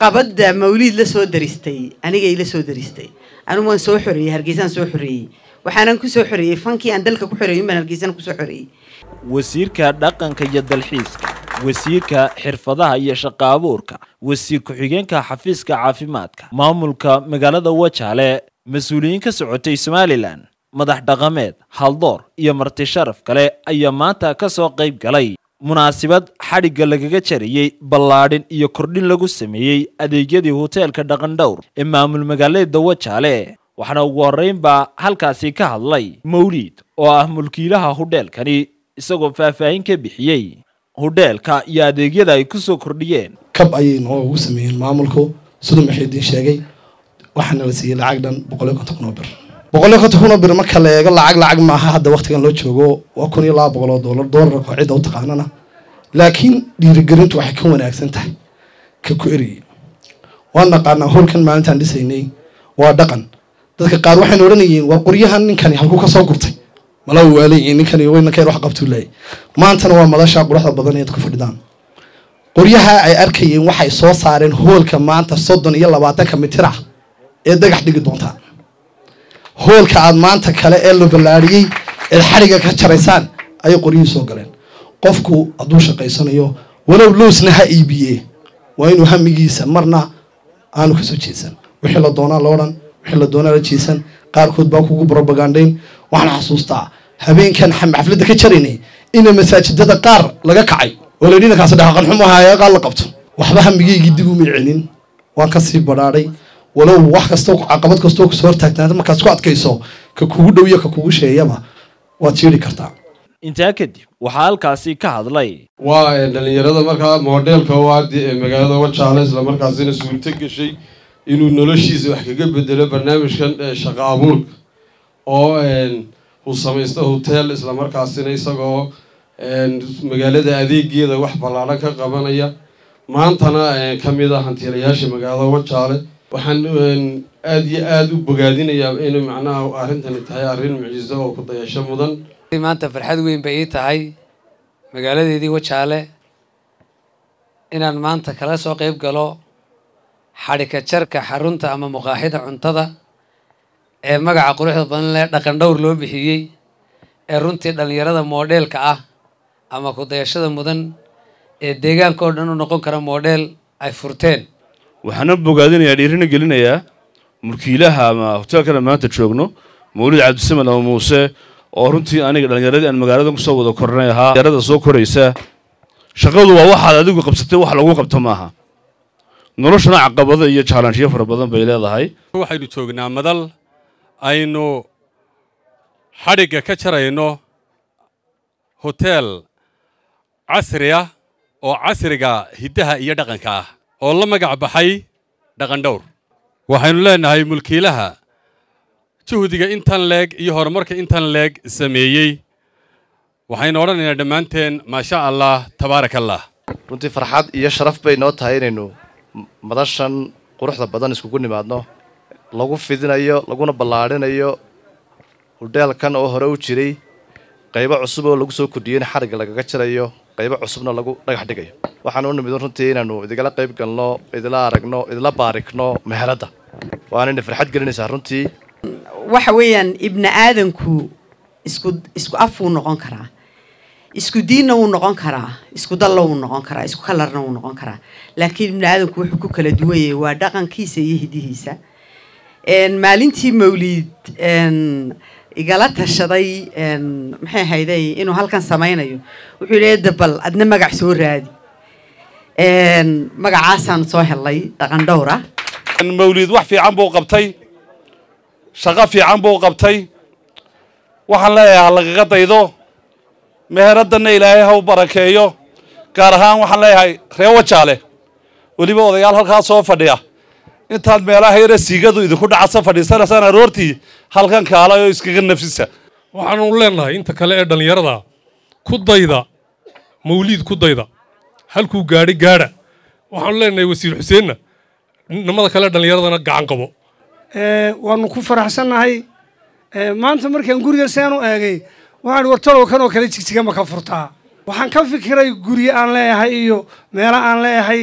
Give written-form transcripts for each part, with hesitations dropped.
عقبت موليد لسو درستي أنا جاي لسو درستي أنا ما نسوي حرية هرجيسان سوي حرية وحنا نكسو حرية فانكي عندلك كحرية من هرجيسان كسو حرية وسير كدقن كجد الحيس wasiirka xirfadaha iyo shaqo abuurka wasiir ku xigeenka xafiiska caafimaadka maamulka magaalada Wajaale mas'uuliyiin ka socotay Somaliland madax dhaqameed haldoor iyo marti sharaf kale ayaa maanta ka soo qayb galay munaasabad xadhiga lagaga jariyay ballaadhin iyo kordhin lagu sameeyay adeegyadii hoteelka dhaqan dhawr ee maamul magaalada Wajaale waxana ugu horeyn ba halkaasii ka hadlay Mawlid oo ah mulkiilaha hoteelkani isagoo faahfaahin ka bixiyay هودل كا يادي جدا يكسو كرديين كاب أيين هو سمين معمولكو سدو محيدين شقي وحنا وسيلة عقدا بقولك تقنبر بقولك تقنبر ما كله يقل عقل ما هذا وقت كان لوجهه وأكون يلعب بقول دولار عدة وتقاننا لكن ديرجرنت وحكم ونأكسنته ككوري وأنا قارنا هول كان ما أنت عندي سيني ودقن ذاك قارو حنا ورنيين وقريها إن كان يحكوك صوقتي ملو علي إني كان يقول إنك يروح قبته لي ما أنت نوع ملاش عقول هذا بدني يتكفر دان قريها أي أركي وحي صوص عارين هول كمان تصدن يلا بعتك مترع إدق حد يقدونها هول كعاد ما أنت كلا إلو بالعري الحركة كترسان أي قريه صقلين قفكو أدوش قيسانيو ولو لوس نهائي بيه وين وهم يجي سمرنا أنا كسر جيسن وحلا دونا لورن وحلا دونا رجيسن قار خد باكو بربع جاندين وأنا حسوستا هبين كان حم عفلة كتشريني إن مساجد هذا قار لقى كعي ولدينا كاسدها قال حمها يا قال لقبته وحبهم بيجي يدقوا من العينين وانكسر براري ولو واحد كستوك عقبات كستوك صورتك تنادي ما كسقط كيسو ككود ويا ككود شيء ما واتشيري كرتا أنت أكيد وحال كاسي كهذلي واللي يرد مركا موديل كواد مجال دوت شالس لمركا زين سويتك شيء إنه نلشيز وحكي بدل برنامج كان شقابور أو إن هو سميسته هوتيل إسلامر كاسيني سقو إن مجالده هذه جيدا واحد بالعلاقة قبلنا ما أنتنا كميدا هنتيرياش مجاله وشاله وحن إن أدي بقادين يا إنه معناه وأهنتنا تهيارين معجزة وكذا يشمدن ما أنت في الحد وين بقيت هاي مجالده دي وشاله إن ما أنت خلاص وقيب قالوا حركة شركة حرنتها أما مقاعدة عنتها magaca quruxda badan leh dhaqan dhawr loo bixiyay ee runtii dhalinyarada modelka ah ama ku dayashada mudan ee deegaanka oo dhan u noqon kara model ay furteen waxaan bogaadinayaa dhiirina gelinayaa mulkiilaha ama hoteelka maanta joogno Mawlid Cabdisamaan oo Muuse oo runtii aniga dhalinyaradii aan magaalada ku soo wada kornay ahaa yarada soo koraysa shaqadu waa waxa adigu qabsatay wax lagu qabto ma aha noloshana caqabado iyo challenge fara badan bay leedahay waxaynu joognaa madal aynu xadhiga ka jarayno hotel casri ah oo casriga hidaha iyo dhaqanka ah oo la magac baxay dhaqan dhawr waxaanu leenahay mulkiilaha juhdiga intan leeg iyo horumarka intan leeg sameeyay waxaanu oranaynaa dhamaanteen ma sha Allah tabaarakallah runtii farxad iyo sharaf bay noo tahay inaynu madashan quruxda badan isku nimaadno lagu fidinayo laguna ballaarinayo hoteelkan oo hore u jiray qaybo cusub oo lagu soo kordhiyay xarga lagaga jirayo qaybo cusubna lagu dhagax dhigayo waxaan u nimid runtii inaanu idinla qayb galno idinla aragno idinla baarikno meherada waan in farxad gelinaysaa runtii waxa weeyaan ibn aadanku isku afuu noqon kara isku diinna uu noqon kara isku dallo uu noqon kara isku kalarna uu noqon kara laakiin ibn aadanku wuxuu ku kala duwan yahay waa dhaqankiisa iyo hidihiisa maalintii Mawlid igala tashaday maxay hayday inuu halkan samaynayo wuxuu leeyahay dabal adna magac soo raadi magacaasan soo helay dhaqan dhawr ah Mawlid wax fiican buu qabtay shaqo fiican buu qabtay waxaan leeyahay lagaga daydo meheradana Ilaahay ha u barakeeyo gaar ahaan waxaan leeyahay reer Wajaale waliba odayaal halkaas soo fadhiya intaad meelaha yar siigadu idinku dhacsan fadhiisanaysan aroortii halkan kaalayo iskaga nafsiisa waxaan u leenahay inta kale ee dhalinyarada ku dayda Mawlid ku dayda halkuu gaari gaara waxaan u leenahay Wasiir Xuseenna nimada kale dhalinyaradana gacan qabo waan ku faraxsanahay maanta markaan guriga saan u eegay waxaan wartalo kan oo kale jigjiga ma ka furtaa waxaan ka fikiray guri aan leeyahay iyo meelaha aan leeyahay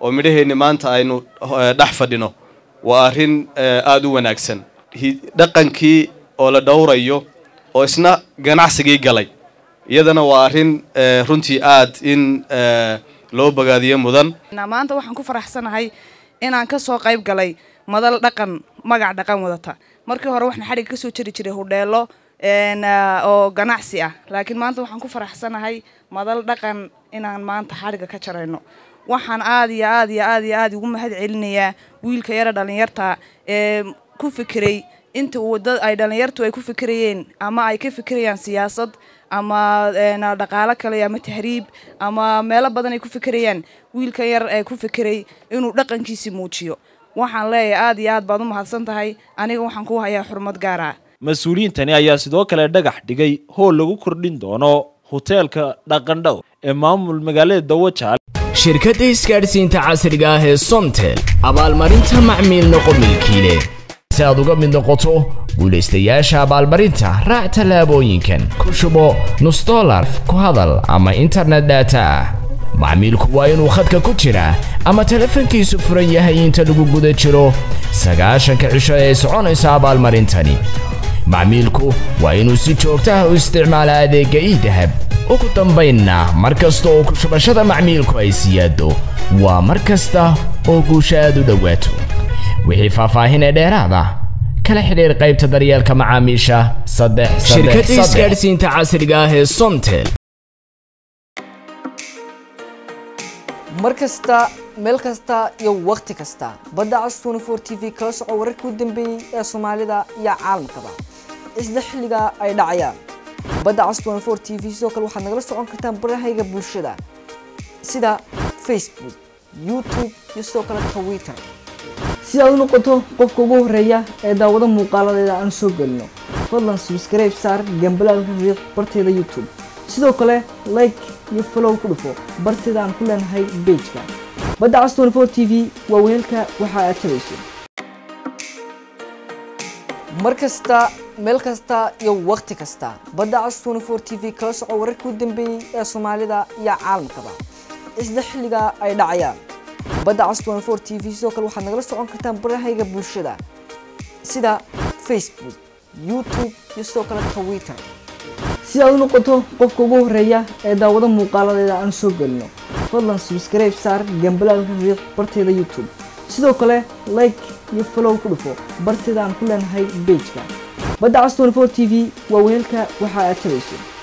oo midheena maanta aynu dhax fadhino waa arin aad u wanaagsan dhaqankii oo la dhawrayo oo isna ganacsiga galay iyadana waa arin runtii aad in loo bagaadiyo mudan maanta waxaan ku faraxsanahay inaan ka soo qayb galay madal dhaqan magac dhaqan wadata markii hore waxna xariga ka soo jiri jiray hodheelo oo ganacsi ah laakiin maanta waxaan ku faraxsanahay madal dhaqan inaan maanta xariga ka jarayno waxaan aad iyo aad iyo aad iyo aad ugu mahad celinayaa wiilka yar dhalinyarta ku fikiray inta uu dad ay dhalinyartu ay ku fikirayeen ama ay ka fikirayaan siyaasad ama dhaqaale kale ama tahriib ama meelo badan ay ku fikirayaan wiilka yar ay ku fikiray inuu dhaqankiisa muujiyo waxaan leeyahay aad iyo aad baad u mahadsan tahay aniga waxaan ku hayaa xurmad gaar ah mas'uuliyiintani ayaa sidoo kale dhagax dhigay hool lagu kordhin doono hoteelka dhaqan dhaw ee maamul magaalada Wajaale shirkadda isgaarsiinta casriga ah ee Somtel abaalmarinta macmiil noqomilkiile si aad uga mid noqoto guulaystayaasha abaalmarinta raac tallaabooyinkan ku shubo $0.5 ku hadal ama internet data ah macmiilku waa inuu khadka ku jiraa ama telefoonkiisu furan yahay inta lagu guda jiro 9-ka cisho ee soconaysa abaalmarintani macmiilku waa inuu si joogto ah u isticmaalaa adeegga iDahab ugu dambaynna markasta oo ku shubashada macmiilku ay siyaado waa markasta oo guusha aad u dhawaato wixii faahfaahin dheeraad ah kala xiriir qaybta daryeelka macaamiisha shirkadda isgaarsiinta casriga ah ee Somtel markasta meel kasta iyo waqti kasta Badacas24TV kala soco wararka u dambeeyay ee Soomaalida iyo caalamkaba isla xiliga ay dhacayaan Badacas24TV sidoo kale waxaad nagala socon kartaan barnaamijyada bulshada sida Facebook, YouTube iyo sidoo kale Twitter si aad u noqoto qofka ugu horeeya ee daawada muuqaaladeeda aan soo galno fadlan subscribe saar gambalka riiq barteeda YouTube sidoo kale like iyo follow ku dhufo barteeda aan ku leenahay page-ka Badacas24TV waa weelka waxa aad tabaysay markasta meel kasta iyo waqti kasta Badacas24TV kala soco wararka u dambeeyay ee Soomaalida iyo caalamkaba isla xiliga ay dhacayaan Badacas24TV sidoo kale waxaad nagala socon kartaan barnaamijyada bulshada sida Facebook, YouTube iyo sidoo kale Twitter si aad u noqoto qofka ugu horeeya ee daawada muuqaaladeeda aan soo galno fadlan subscribe saar gambalka riiq barteeda YouTube sidoo kale like iyo follow ku dhufo barteeda aan ku leenahay page-ka Badacas24TV waa weelka waxa aad tabaysay